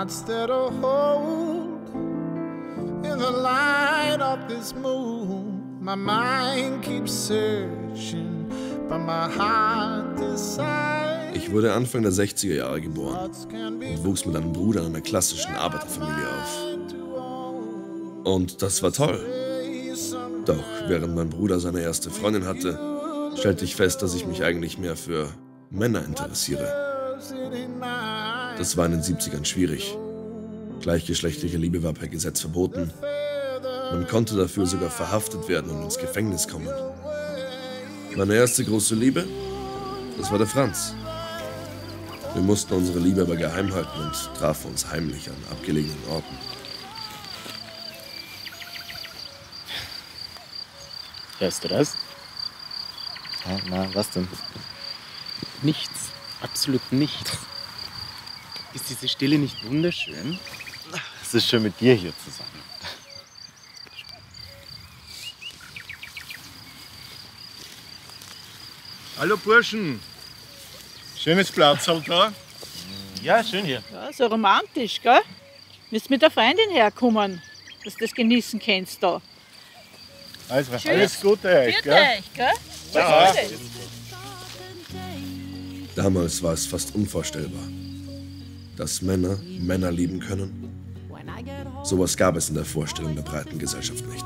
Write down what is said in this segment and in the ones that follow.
not stead or hold. In the light of this moon, my mind keeps searching, but my heart decides. Ich wurde Anfang der 60er Jahre geboren und wuchs mit einem Bruder in einer klassischen Arbeiterfamilie auf. Und das war toll. Doch während mein Bruder seine erste Freundin hatte, stellte ich fest, dass ich mich eigentlich mehr für Männer interessiere. Das war in den 70ern schwierig. Gleichgeschlechtliche Liebe war per Gesetz verboten. Man konnte dafür sogar verhaftet werden und ins Gefängnis kommen. Meine erste große Liebe, das war der Franz. Wir mussten unsere Liebe aber geheim halten und trafen uns heimlich an abgelegenen Orten. Hörst du das? Ja, na, was denn? Nichts. Absolut nichts. Ist diese Stille nicht wunderschön? Es ist schön, mit dir hier zu sein. Hallo Burschen. Schönes Platzl da. Ja, schön hier. Ja, so romantisch, gell? Müsst mit der Freundin herkommen, dass du das genießen kannst da. Also, tschüss. Alles Gute euch, gell? Ja. Damals war es fast unvorstellbar, dass Männer Männer lieben können. Sowas gab es in der Vorstellung der breiten Gesellschaft nicht.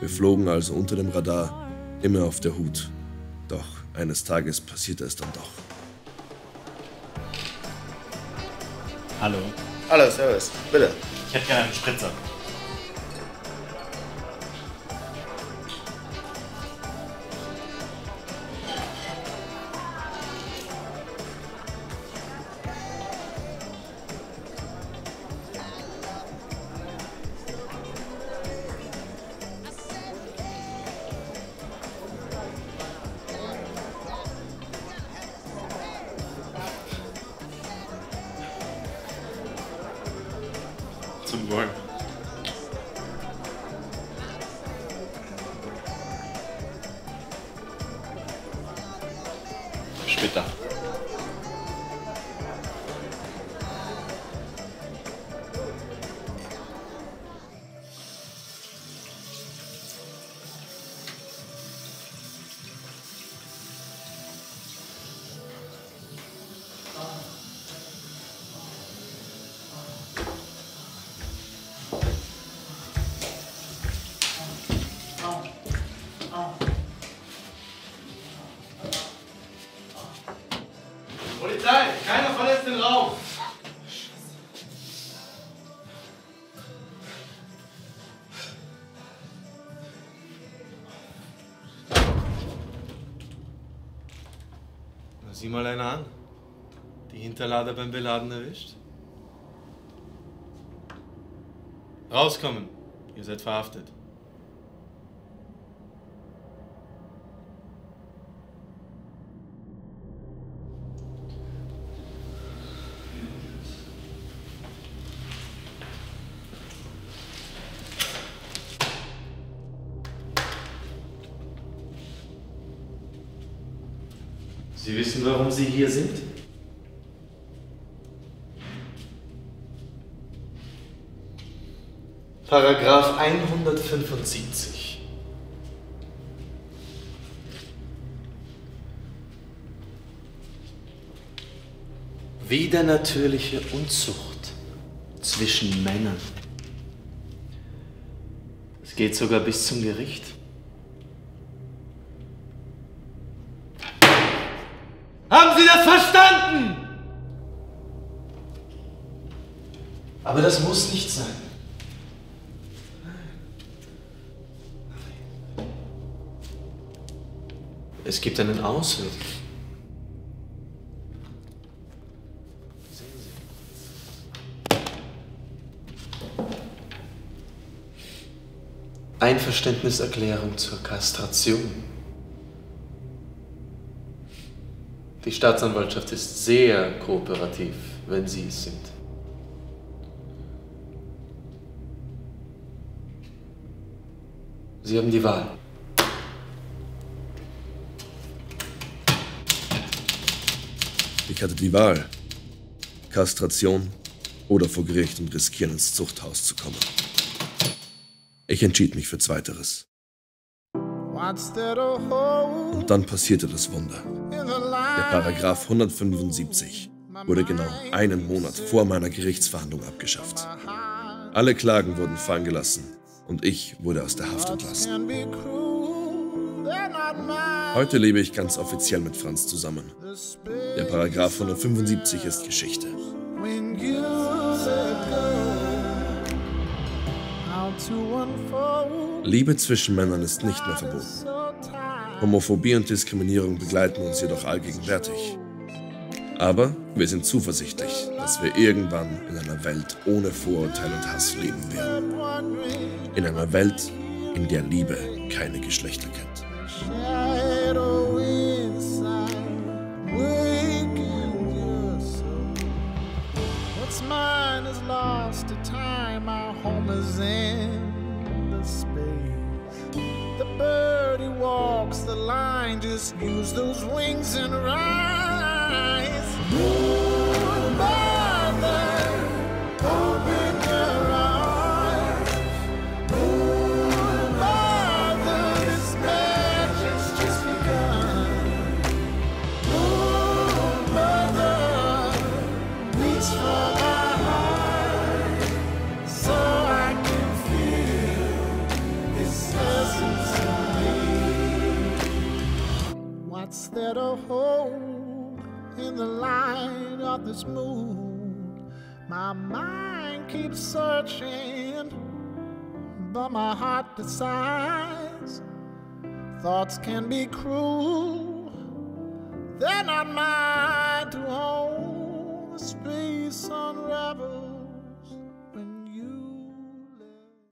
Wir flogen also unter dem Radar, immer auf der Hut. Doch eines Tages passierte es dann doch. Hallo. Hallo, servus. Bitte. Ich hätte gerne einen Spritzer. Zum Wohl. Später. Polizei, keiner verlässt den Raum. Na, sieh mal einer an. Die Hinterlader beim Beladen erwischt. Rauskommen, ihr seid verhaftet. Sie wissen, warum Sie hier sind? Paragraph 175. Widernatürliche Unzucht zwischen Männern. Das geht sogar bis zum Gericht. Haben Sie das verstanden? Aber das muss nicht sein. Nein. Es gibt einen Ausweg. Sehen Sie. Einverständniserklärung zur Kastration. Die Staatsanwaltschaft ist sehr kooperativ, wenn Sie es sind. Sie haben die Wahl. Ich hatte die Wahl. Kastration oder vor Gericht und riskieren, ins Zuchthaus zu kommen. Ich entschied mich für Zweiteres. Und dann passierte das Wunder. Der Paragraph 175 wurde genau einen Monat vor meiner Gerichtsverhandlung abgeschafft. Alle Klagen wurden fallen gelassen und ich wurde aus der Haft entlassen. Heute lebe ich ganz offiziell mit Franz zusammen. Der Paragraph 175 ist Geschichte. Liebe zwischen Männern ist nicht mehr verboten. Homophobie und Diskriminierung begleiten uns jedoch allgegenwärtig. Aber wir sind zuversichtlich, dass wir irgendwann in einer Welt ohne Vorurteil und Hass leben werden. In einer Welt, in der Liebe keine Geschlechter kennt. Mine is lost to time, our home is in the space. The birdie walks the line, just use those wings and rise. Ooh, mother, open your eyes. Ooh, mother, this magic's just begun. Ooh, mother, reach for. What's there to hold in the light of this moon? My mind keeps searching, but my heart decides. Thoughts can be cruel, they're not mine to own.